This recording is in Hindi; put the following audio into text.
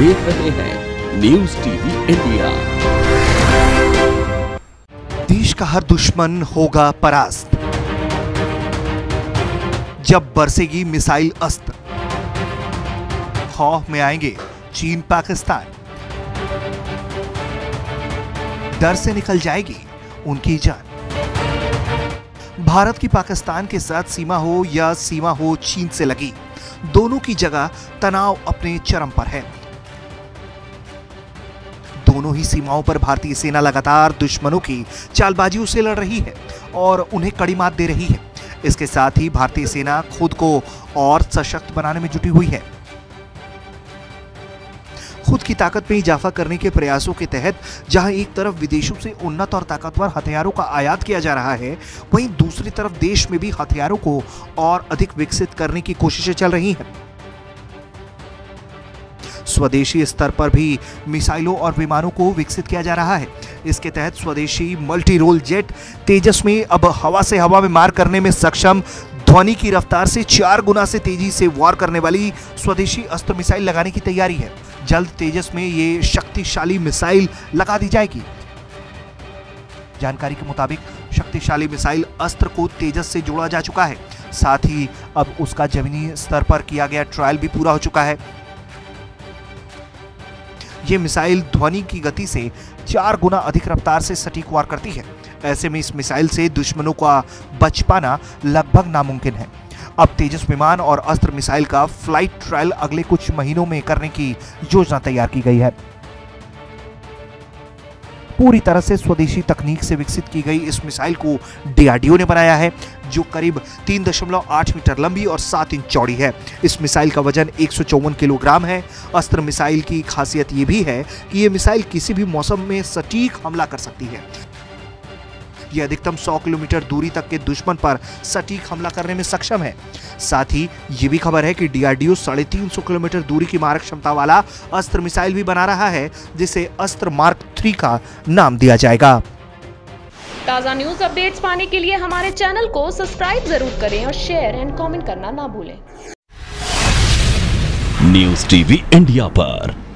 देख रहे हैं न्यूज़ टीवी इंडिया। देश का हर दुश्मन होगा परास्त जब बरसेगी मिसाइल अस्त्र। खौफ में आएंगे चीन पाकिस्तान, डर से निकल जाएगी उनकी जान। भारत की पाकिस्तान के साथ सीमा हो या सीमा हो चीन से लगी, दोनों की जगह तनाव अपने चरम पर है। दोनों ही सीमाओं पर भारतीय सेना लगातार दुश्मनों की चालबाजियों से लड़ रही है और उन्हें कड़ी मात दे रही है। इसके साथ ही भारतीय सेना खुद को और सशक्त बनाने में जुटी हुई है। खुद की ताकत में इजाफा करने के प्रयासों के तहत जहां एक तरफ विदेशों से उन्नत और ताकतवर हथियारों का आयात किया जा रहा है, वहीं दूसरी तरफ देश में भी हथियारों को और अधिक विकसित करने की कोशिशें चल रही हैं। स्वदेशी स्तर पर भी मिसाइलों और विमानों को विकसित किया जा रहा है। इसके तहत स्वदेशी मल्टी रोल जेट तेजस में अब हवा से हवा में मार करने में सक्षम, ध्वनि की रफ्तार से 4 गुना से तेजी से वार करने वाली स्वदेशी अस्त्र मिसाइल लगाने की तैयारी है। जल्द तेजस में ये शक्तिशाली मिसाइल लगा दी जाएगी। जानकारी के मुताबिक शक्तिशाली मिसाइल अस्त्र को तेजस से जोड़ा जा चुका है। साथ ही अब उसका जमीनी स्तर पर किया गया ट्रायल भी पूरा हो चुका है। ये मिसाइल ध्वनि की गति से 4 गुना अधिक रफ्तार से सटीक वार करती है। ऐसे में इस मिसाइल से दुश्मनों का बच पाना लगभग नामुमकिन है। अब तेजस विमान और अस्त्र मिसाइल का फ्लाइट ट्रायल अगले कुछ महीनों में करने की योजना तैयार की गई है। पूरी तरह से स्वदेशी तकनीक से विकसित की गई इस मिसाइल को डीआरडीओ ने बनाया है, जो करीब 3.8 मीटर लंबी और 7 इंच चौड़ी है। इस मिसाइल का वजन 154 किलोग्राम है। अस्त्र मिसाइल की खासियत ये भी है कि ये मिसाइल किसी भी मौसम में सटीक हमला कर सकती है। यह अधिकतम 100 किलोमीटर दूरी तक के दुश्मन पर सटीक हमला करने में सक्षम है। साथ ही ये भी खबर है कि डीआरडीओ 350 किलोमीटर दूरी की मारक क्षमता वाला अस्त्र मिसाइल भी बना रहा है, जिसे अस्त्र मार्क 3 का नाम दिया जाएगा। ताज़ा न्यूज अपडेट्स पाने के लिए हमारे चैनल को सब्सक्राइब जरूर करें और शेयर एंड कमेंट करना ना भूलें। न्यूज़ टीवी इंडिया पर